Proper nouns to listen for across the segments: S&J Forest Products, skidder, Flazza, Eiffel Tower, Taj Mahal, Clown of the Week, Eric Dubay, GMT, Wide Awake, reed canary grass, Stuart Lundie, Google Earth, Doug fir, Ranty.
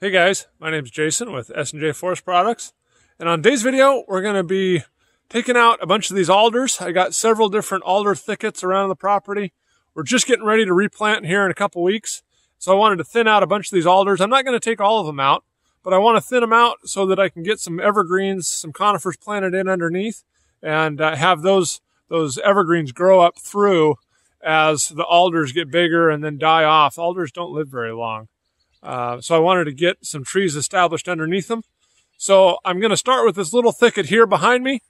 Hey guys, my name's Jason with S&J Forest Products, and on today's video we're going to be taking out a bunch of these alders. I got several different alder thickets around the property. We're just getting ready to replant here in a couple weeks, so I wanted to thin out a bunch of these alders. I'm not going to take all of them out, but I want to thin them out so that I can get some evergreens, some conifers planted in underneath, and have those evergreens grow up through as the alders get bigger and then die off. Alders don't live very long. So I wanted to get some trees established underneath them. So I'm going to start with this little thicket here behind me.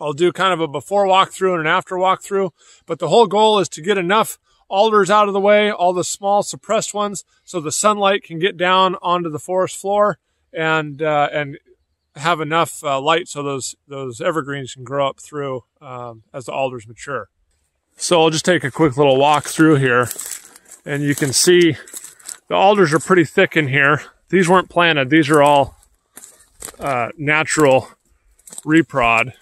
I'll do kind of a before walkthrough and an after walkthrough, but the whole goal is to get enough alders out of the way, all the small suppressed ones, so the sunlight can get down onto the forest floor and have enough light so those evergreens can grow up through as the alders mature. So I'll just take a quick little walk through here, and you can see the alders are pretty thick in here. These weren't planted. These are all natural reprod.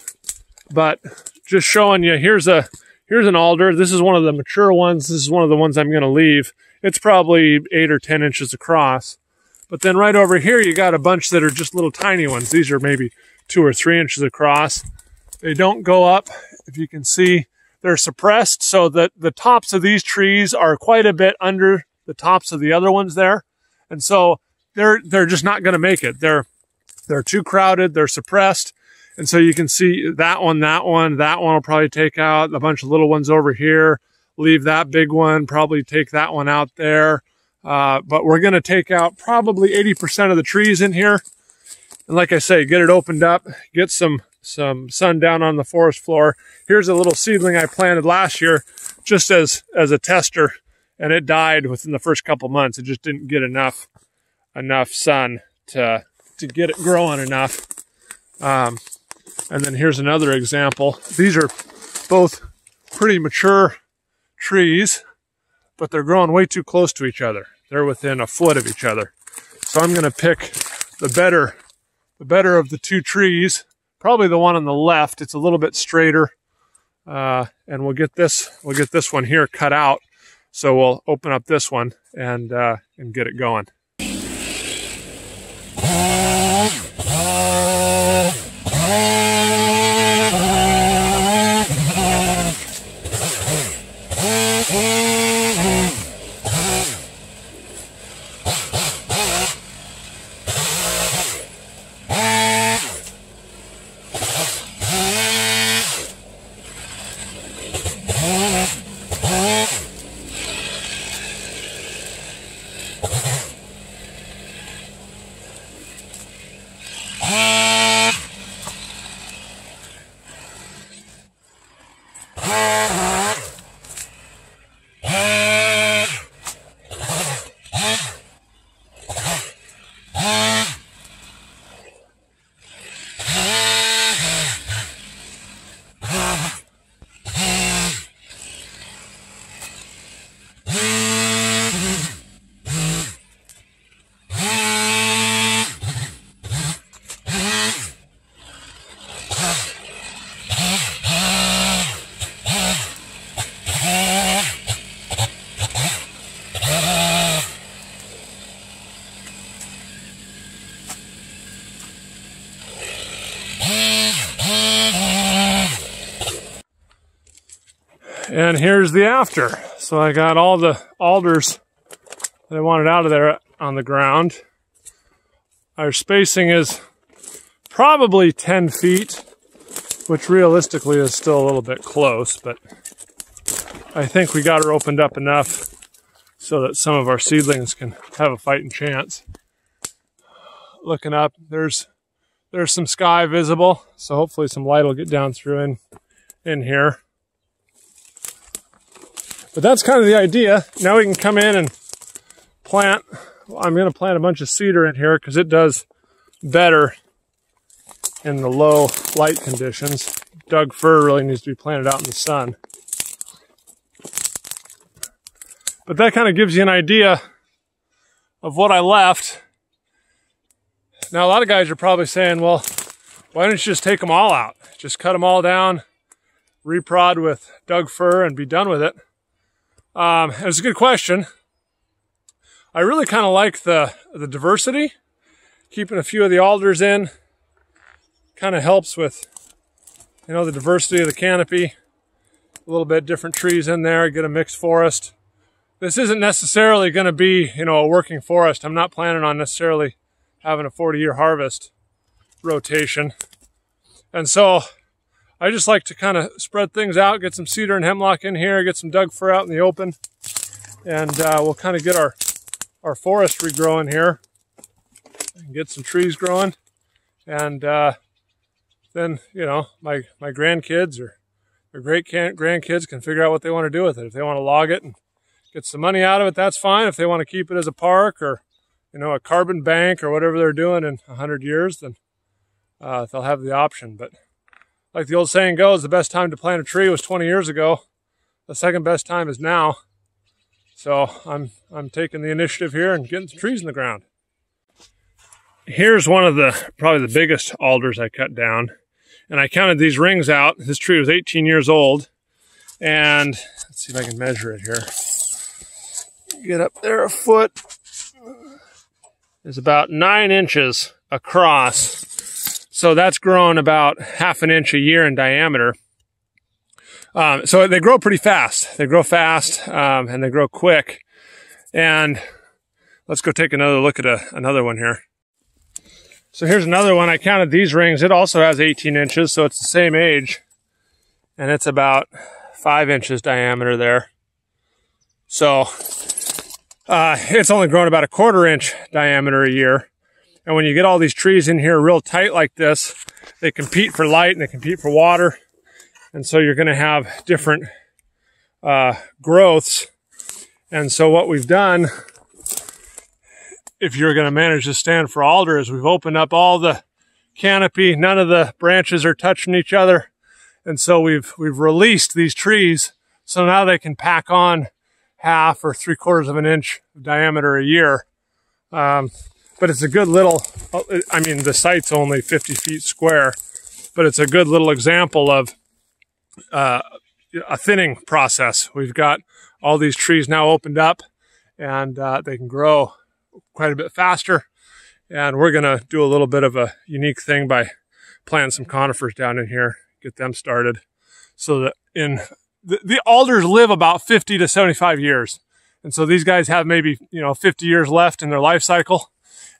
But just showing you, here's an alder. This is one of the mature ones. This is one of the ones I'm going to leave. It's probably 8 or 10 inches across. But then right over here, you got a bunch that are just little tiny ones. These are maybe 2 or 3 inches across. They don't go up. If you can see, they're suppressed, so that the tops of these trees are quite a bit under the tops of the other ones there, and so they're just not going to make it. They're too crowded, they're suppressed, and so you can see that one will probably take out a bunch of little ones over here, leave that big one, probably take that one out there, but we're going to take out probably 80% of the trees in here, and like I say, get it opened up, get some sun down on the forest floor. Here's a little seedling I planted last year just as a tester, and it died within the first couple months. It just didn't get enough sun to get it growing enough. And then here's another example. These are both pretty mature trees, but they're growing way too close to each other. They're within a foot of each other. So I'm going to pick the better of the two trees, probably the one on the left. It's a little bit straighter, and we'll get this one here cut out. So we'll open up this one and get it going. And here's the after. So I got all the alders that I wanted out of there on the ground. Our spacing is probably 10 feet, which realistically is still a little bit close, but I think we got her opened up enough so that some of our seedlings can have a fighting chance. Looking up, there's some sky visible, so hopefully some light will get down through in here. But that's kind of the idea. Now we can come in and plant. I'm going to plant a bunch of cedar in here because it does better in the low light conditions. Doug fir really needs to be planted out in the sun. But that kind of gives you an idea of what I left. Now a lot of guys are probably saying, well, why don't you just take them all out? Just cut them all down, reprod with Doug fir, and be done with it. It's a good question. I really kind of like the diversity. Keeping a few of the alders in kind of helps with, you know, the diversity of the canopy. A little bit different trees in there, get a mixed forest. This isn't necessarily going to be, you know, a working forest. I'm not planning on necessarily having a 40-year harvest rotation. And so I just like to kind of spread things out, get some cedar and hemlock in here, get some Doug fir out in the open, and we'll kind of get our forest regrowing here and get some trees growing. And then, you know, my grandkids or their great-grandkids can figure out what they want to do with it. If they want to log it and get some money out of it, that's fine. If they want to keep it as a park or, you know, a carbon bank or whatever they're doing in 100 years, then they'll have the option. But like the old saying goes, the best time to plant a tree was 20 years ago. The second best time is now. So I'm taking the initiative here and getting some trees in the ground. Here's one of the, probably the biggest alders I cut down. And I counted these rings out. This tree was 18 years old. And let's see if I can measure it here. Get up there a foot. It's about 9 inches across. So that's grown about half an inch a year in diameter. So they grow pretty fast. They grow fast and they grow quick. And let's go take another look at another one here. So here's another one. I counted these rings. It also has 18 inches, so it's the same age. And it's about 5 inches diameter there. So it's only grown about a 1/4 inch diameter a year. And when you get all these trees in here real tight like this, they compete for light and they compete for water. And so you're going to have different growths. And so what we've done, if you're going to manage this stand for alder, is we've opened up all the canopy. None of the branches are touching each other. And so we've released these trees. So now they can pack on half or 3/4 of an inch diameter a year. But it's a good little, I mean, the site's only 50 feet square, but it's a good little example of a thinning process. We've got all these trees now opened up, and they can grow quite a bit faster. And we're going to do a little bit of a unique thing by planting some conifers down in here, get them started. So that the alders live about 50 to 75 years. And so these guys have maybe, you know, 50 years left in their life cycle.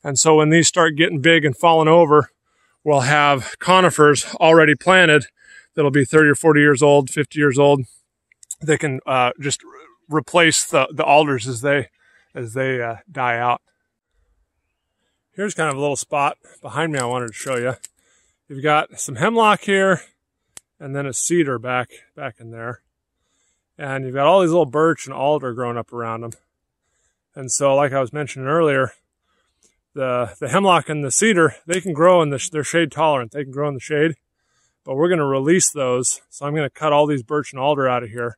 And so when these start getting big and falling over, we'll have conifers already planted that'll be 30 or 40 years old, 50 years old. They can just replace the alders as they die out. Here's kind of a little spot behind me I wanted to show you. You've got some hemlock here and then a cedar back in there. And you've got all these little birch and alder growing up around them. And so like I was mentioning earlier, The hemlock and the cedar, they can grow in they're shade tolerant. They can grow in the shade, but we're going to release those. So I'm going to cut all these birch and alder out of here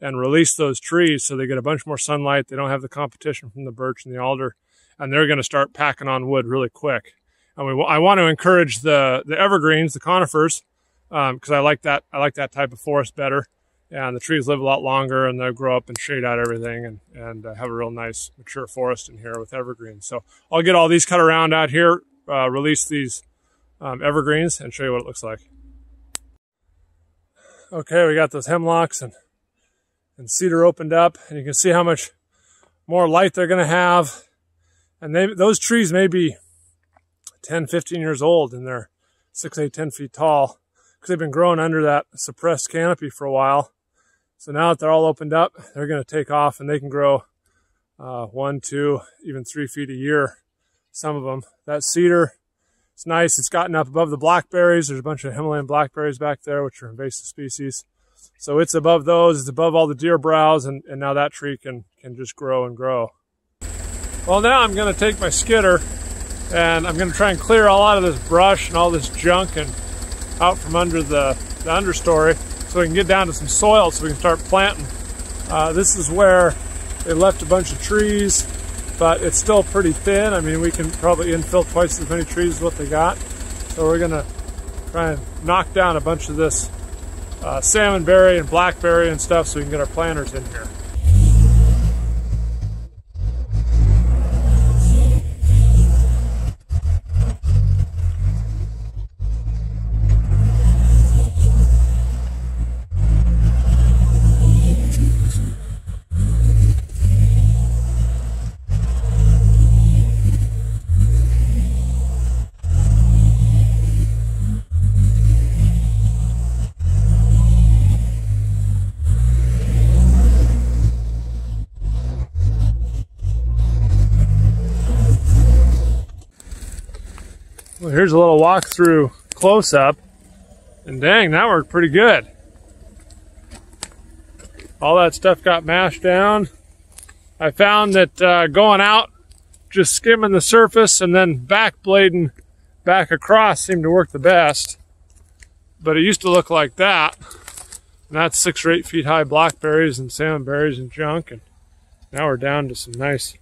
and release those trees so they get a bunch more sunlight. They don't have the competition from the birch and the alder, and they're going to start packing on wood really quick. And I want to encourage the evergreens, the conifers, because I like that type of forest better. And the trees live a lot longer, and they'll grow up and shade out everything and have a real nice mature forest in here with evergreens. So I'll get all these cut around out here, release these evergreens, and show you what it looks like. Okay, we got those hemlocks and cedar opened up, and you can see how much more light they're going to have. And those trees may be 10, 15 years old, and they're 6, 8, 10 feet tall, because they've been growing under that suppressed canopy for a while. So now that they're all opened up, they're going to take off, and they can grow 1, 2, even 3 feet a year, some of them. That cedar, it's nice. It's gotten up above the blackberries. There's a bunch of Himalayan blackberries back there, which are invasive species. So it's above those. It's above all the deer browse, and now that tree can just grow and grow. Well, now I'm going to take my skidder, and I'm going to try and clear all out of this brush and all this junk and out from under the understory, so we can get down to some soil so we can start planting. This is where they left a bunch of trees, but it's still pretty thin. I mean, we can probably infill twice as many trees as what they got. So we're gonna try and knock down a bunch of this salmonberry and blackberry and stuff so we can get our planters in here. Well, here's a little walkthrough close-up, and dang, that worked pretty good. All that stuff got mashed down. I found that going out, just skimming the surface and then back blading back across seemed to work the best. But it used to look like that. And that's 6 or 8 feet high blackberries and salmonberries and junk. And now we're down to some nice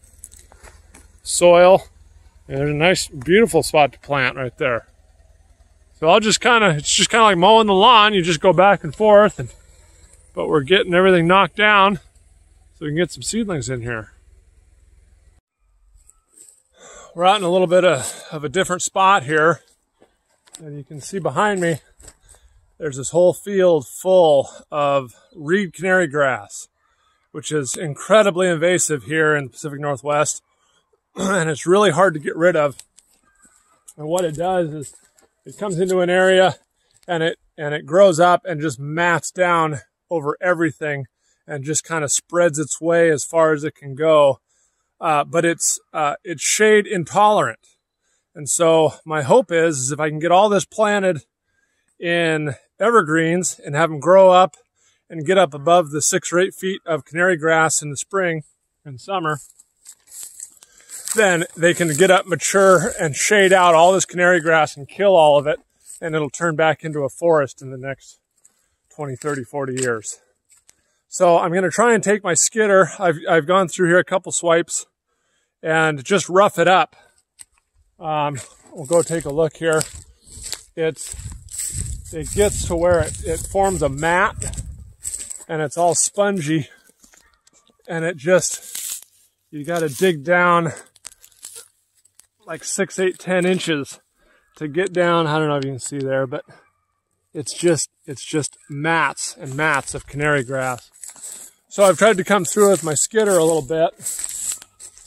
soil. And there's a nice, beautiful spot to plant right there. So I'll just kind of, it's just kind of like mowing the lawn. You just go back and forth. And, but we're getting everything knocked down so we can get some seedlings in here. We're out in a little bit of a different spot here. And you can see behind me, there's this whole field full of reed canary grass, which is incredibly invasive here in the Pacific Northwest. And it's really hard to get rid of. And what it does is it comes into an area and it grows up and just mats down over everything and just kind of spreads its way as far as it can go. But it's shade intolerant. And so my hope is if I can get all this planted in evergreens and have them grow up and get up above the 6 or 8 feet of canary grass in the spring and summer, then they can get up, mature, and shade out all this canary grass and kill all of it, and it'll turn back into a forest in the next 20, 30, 40 years. So I'm going to try and take my skidder. I've gone through here a couple swipes and just rough it up. We'll go take a look here. It gets to where it forms a mat and it's all spongy, and it just, you got to dig down like 6, 8, 10 inches to get down. I don't know if you can see there, but it's just mats and mats of canary grass. So I've tried to come through with my skidder a little bit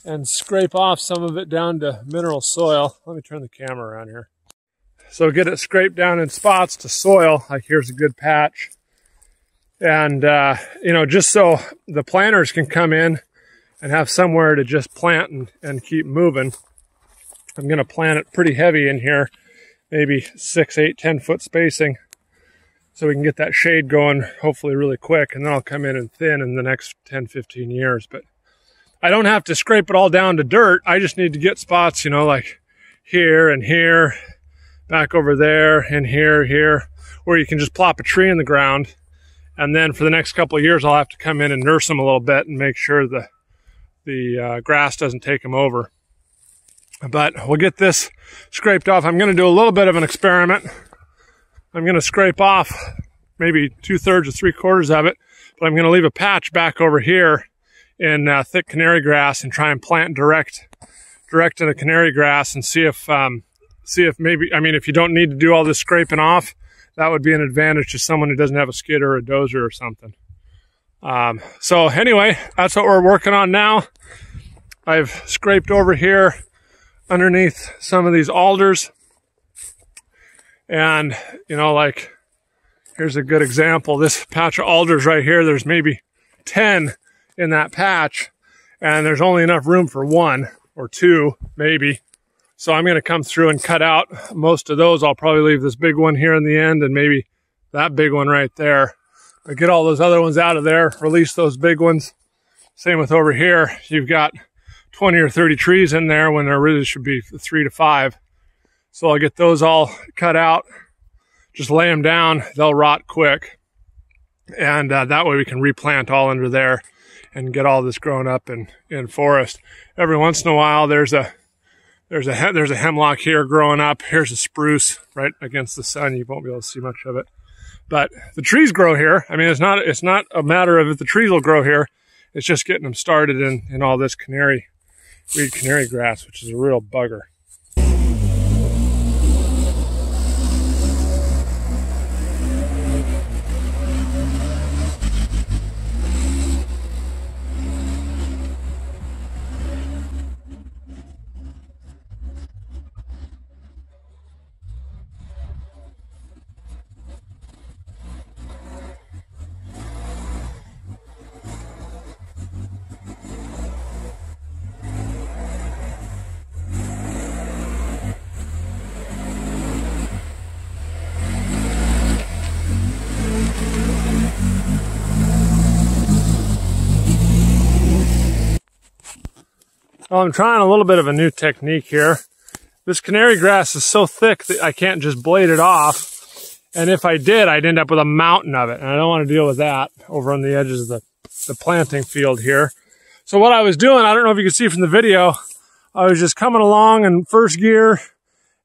and scrape off some of it down to mineral soil. Let me turn the camera around here. So get it scraped down in spots to soil, like here's a good patch. And, you know, just so the planters can come in and have somewhere to just plant and keep moving. I'm going to plant it pretty heavy in here, maybe 6, 8, 10 foot spacing. So we can get that shade going hopefully really quick, and then I'll come in and thin in the next 10, 15 years. But I don't have to scrape it all down to dirt. I just need to get spots, you know, like here and here, back over there and here, where you can just plop a tree in the ground. And then for the next couple of years, I'll have to come in and nurse them a little bit and make sure the grass doesn't take them over. But we'll get this scraped off. I'm going to do a little bit of an experiment. I'm going to scrape off maybe 2/3 or 3/4 of it, but I'm going to leave a patch back over here in thick canary grass and try and plant direct into canary grass and see if maybe, I mean, if you don't need to do all this scraping off, that would be an advantage to someone who doesn't have a skidder or a dozer or something. So anyway, that's what we're working on now. I've scraped over here underneath some of these alders. And, you know, like, here's a good example. This patch of alders right here, there's maybe 10 in that patch, and there's only enough room for 1 or 2, maybe. So I'm going to come through and cut out most of those. I'll probably leave this big one here in the end and maybe that big one right there. But get all those other ones out of there, release those big ones. Same with over here. You've got 20 or 30 trees in there when there really should be 3 to 5. So I'll get those all cut out, just lay them down, they'll rot quick. And that way we can replant all under there and get all this grown up in forest. Every once in a while, there's a hemlock here growing up. Here's a spruce right against the sun. You won't be able to see much of it. But the trees grow here. I mean, it's not a matter of if the trees will grow here. It's just getting them started in all this reed canary grass, which is a real bugger. Well, I'm trying a little bit of a new technique here. This canary grass is so thick that I can't just blade it off. And if I did, I'd end up with a mountain of it. And I don't want to deal with that over on the edges of the planting field here. So what I was doing, I don't know if you can see from the video, I was just coming along in first gear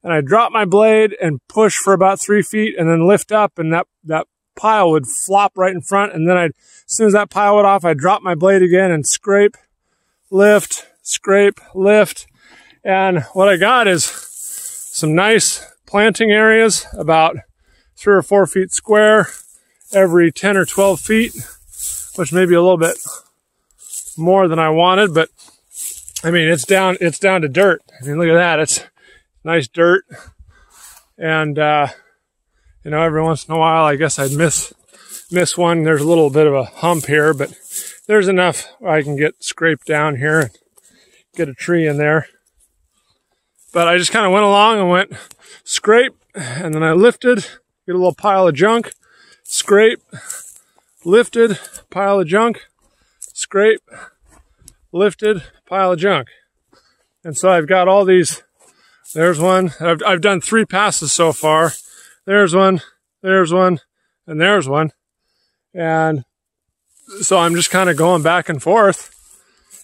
and I dropped my blade and push for about 3 feet and then lift up, and that pile would flop right in front. And then as soon as that pile went off, I'd drop my blade again and scrape, lift. And what I got is some nice planting areas, about 3 or 4 feet square every 10 or 12 feet, which may be a little bit more than I wanted, but I mean, it's down to dirt. I mean, look at that. It's nice dirt. And, you know, every once in a while, I guess I'd miss one. There's a little bit of a hump here, but there's enough where I can get scraped down here and get a tree in there. But I just kind of went along and went scrape, and then I lifted, get a little pile of junk, scrape, lifted, pile of junk, scrape, lifted, pile of junk. And so I've got all these. There's one. I've done 3 passes so far. There's one, there's one, and there's one. And so I'm just kind of going back and forth.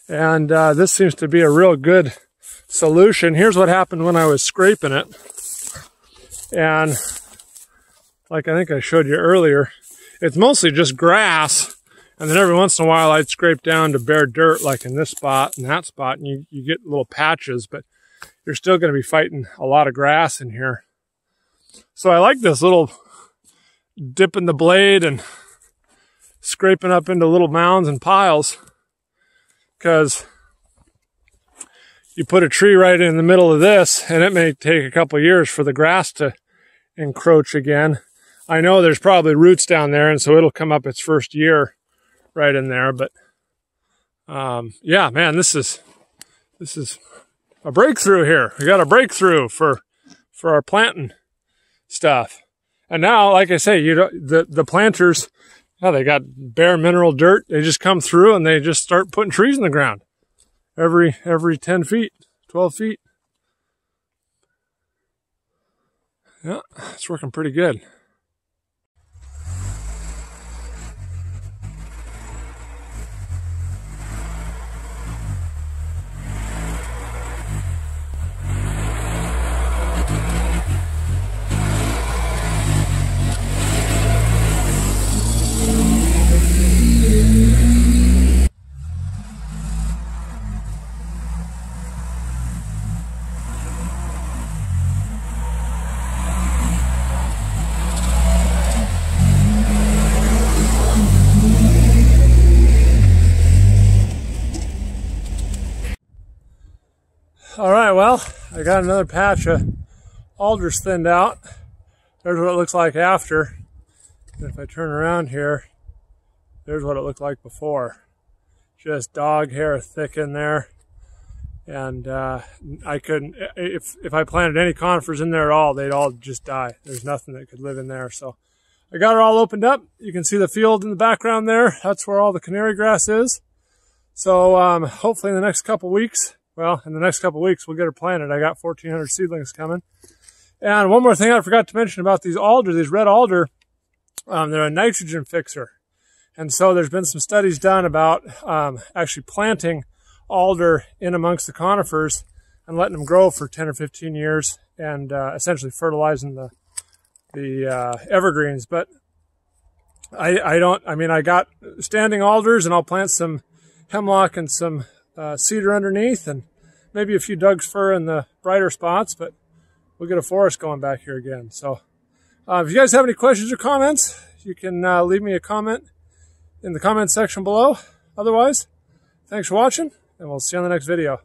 And this seems to be a real good solution. Here's what happened when I was scraping it. And like I think I showed you earlier, it's mostly just grass. And then every once in a while, I'd scrape down to bare dirt, like in this spot and that spot, and you get little patches, but you're still going to be fighting a lot of grass in here. So I like this little dip in the blade and scraping up into little mounds and piles, because you put a tree right in the middle of this, and it may take a couple years for the grass to encroach again. I know there's probably roots down there, and so it'll come up its first year right in there. But yeah, man, this is a breakthrough here. We got a breakthrough for our planting stuff. And now, like I say, you know, the planters, well, they got bare mineral dirt. They just come through and they just start putting trees in the ground every 10 feet, 12 feet. Yeah, it's working pretty good. All right, well, I got another patch of alders thinned out. There's what it looks like after. And if I turn around here, there's what it looked like before. Just dog hair thick in there. And I couldn't, if I planted any conifers in there at all, they'd all just die. There's nothing that could live in there. So I got it all opened up. You can see the field in the background there. That's where all the canary grass is. So hopefully in the next couple weeks, we'll get her planted. I got 1,400 seedlings coming. And one more thing I forgot to mention about these alder, these red alder, they're a nitrogen fixer. And so there's been some studies done about actually planting alder in amongst the conifers and letting them grow for 10 or 15 years and essentially fertilizing the evergreens. But I got standing alders, and I'll plant some hemlock and some cedar underneath, and maybe a few Doug fir in the brighter spots, but we'll get a forest going back here again. So if you guys have any questions or comments, you can leave me a comment in the comment section below. Otherwise, thanks for watching, and we'll see you on the next video.